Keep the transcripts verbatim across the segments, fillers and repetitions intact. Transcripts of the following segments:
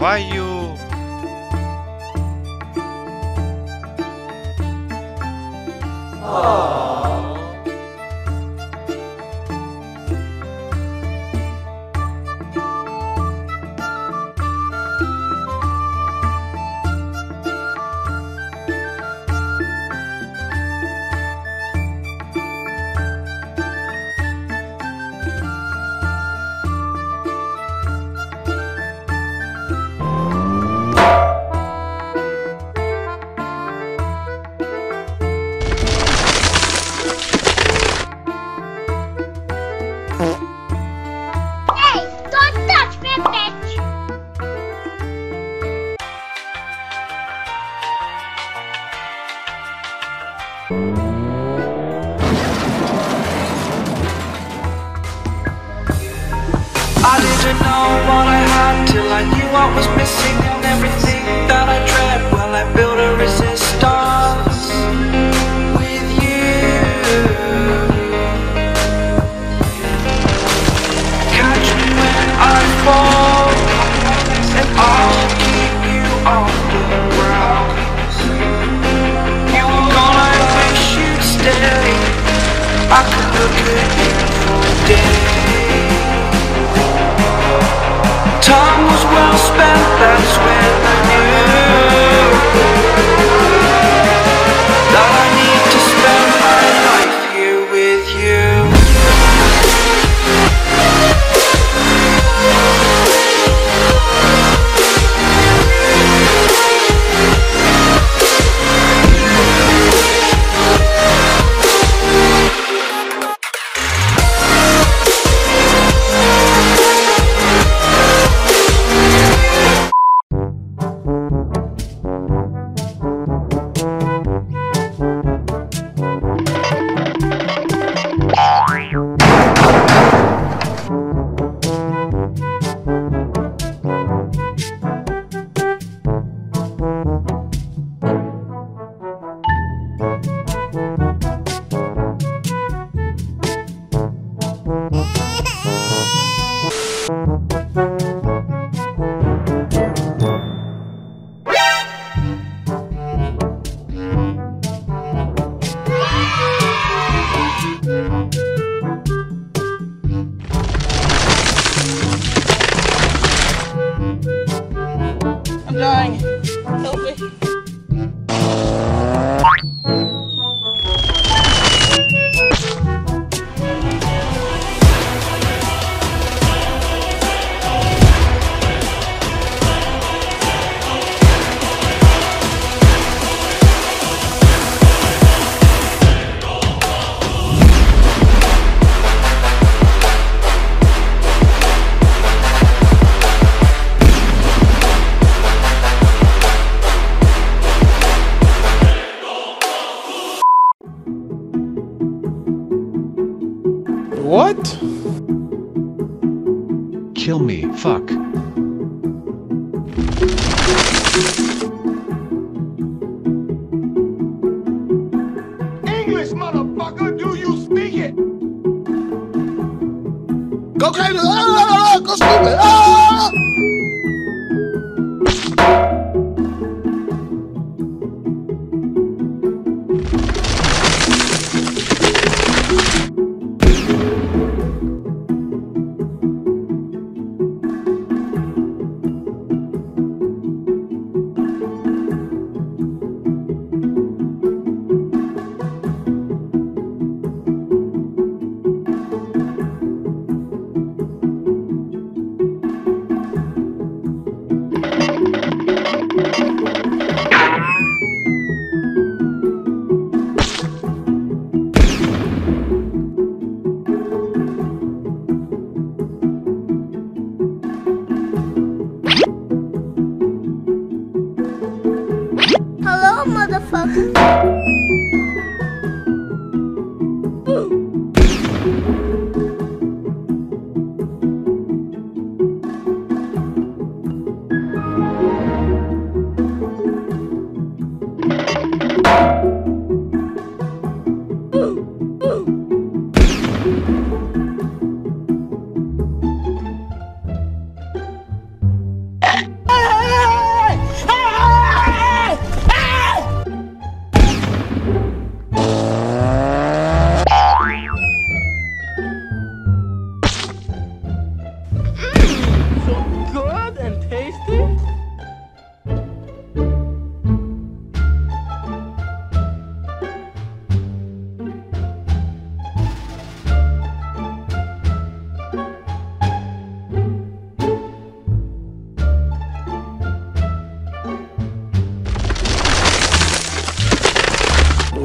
Why you... I was missing on everything that I dread. Well, I built a resistance with you. Catch me when I fall, and I'll keep you on the ground. You were gone, I wish you'd stay. I could look at you for days. Time was well spent, that's when I knew that I need to spend my life here with you. What? Kill me, fuck. English, motherfucker, do you speak it? Go crazy, ah, go stupid, ah!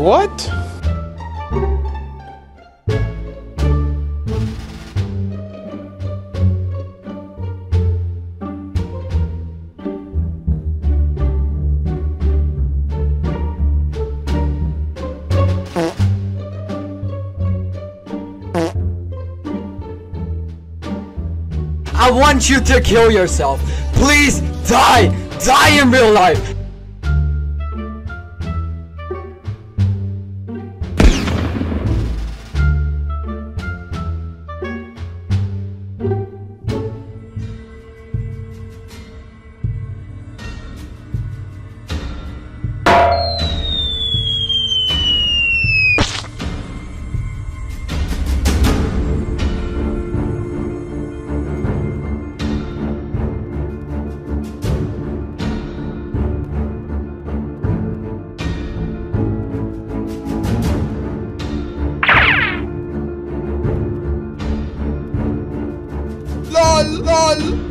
What? I want you to kill yourself. Please die! Die in real life! LOL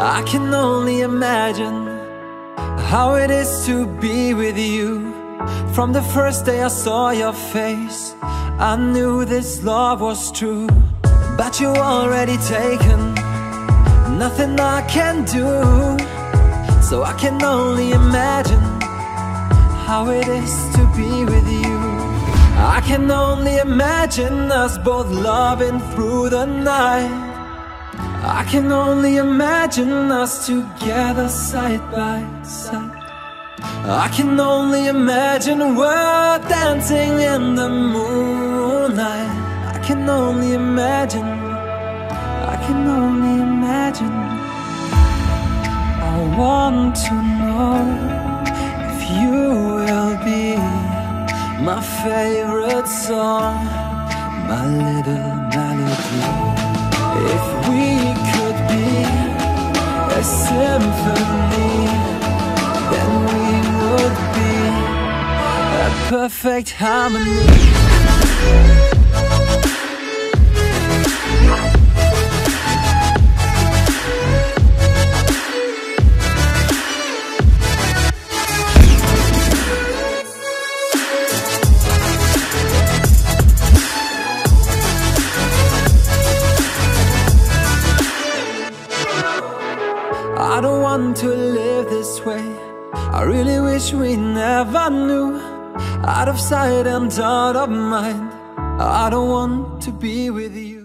I can only imagine how it is to be with you. From the first day I saw your face, I knew this love was true. But you're already taken, nothing I can do. So I can only imagine how it is to be with you. I can only imagine us both loving through the night. I can only imagine us together side by side. I can only imagine we're dancing in the moonlight. I can only imagine, I can only imagine. I want to know if you will be my favorite song, my little melody. If we could be a symphony, then we would be a perfect harmony. I don't want to live this way. I really wish we never knew. Out of sight and out of mind, I don't want to be with you.